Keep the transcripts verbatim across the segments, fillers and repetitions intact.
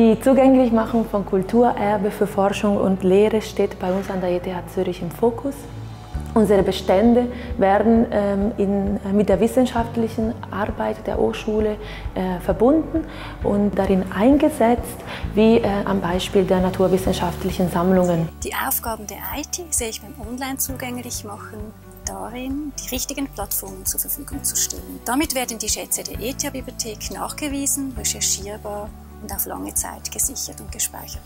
Die Zugänglichmachung von Kulturerbe für Forschung und Lehre steht bei uns an der E T H Zürich im Fokus. Unsere Bestände werden ähm, in, mit der wissenschaftlichen Arbeit der Hochschule äh, verbunden und darin eingesetzt, wie äh, am Beispiel der naturwissenschaftlichen Sammlungen. Die Aufgaben der I T sehe ich beim Online-Zugänglich-Machen darin, die richtigen Plattformen zur Verfügung zu stellen. Damit werden die Schätze der E T H-Bibliothek nachgewiesen, recherchierbar und auf lange Zeit gesichert und gespeichert.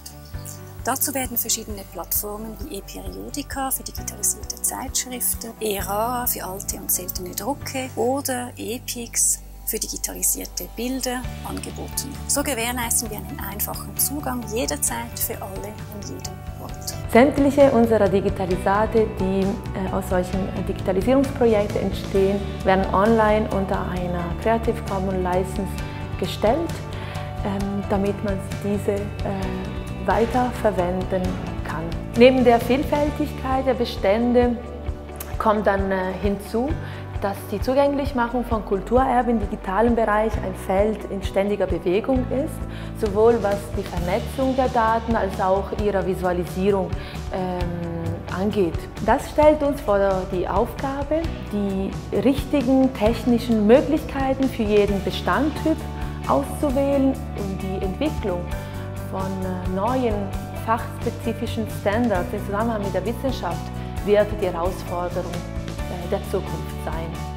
Dazu werden verschiedene Plattformen wie ePeriodica für digitalisierte Zeitschriften, eRara für alte und seltene Drucke oder ePix für digitalisierte Bilder angeboten. So gewährleisten wir einen einfachen Zugang jederzeit für alle und jeden Ort. Sämtliche unserer Digitalisate, die aus solchen Digitalisierungsprojekten entstehen, werden online unter einer Creative Common License gestellt, damit man diese weiterverwenden kann. Neben der Vielfältigkeit der Bestände kommt dann hinzu, dass die Zugänglichmachung von Kulturerbe im digitalen Bereich ein Feld in ständiger Bewegung ist, sowohl was die Vernetzung der Daten als auch ihrer Visualisierung ähm, angeht. Das stellt uns vor die Aufgabe, die richtigen technischen Möglichkeiten für jeden Bestandtyp auszuwählen und die Entwicklung von neuen fachspezifischen Standards im Zusammenhang mit der Wissenschaft wird die Herausforderung der Zukunft sein.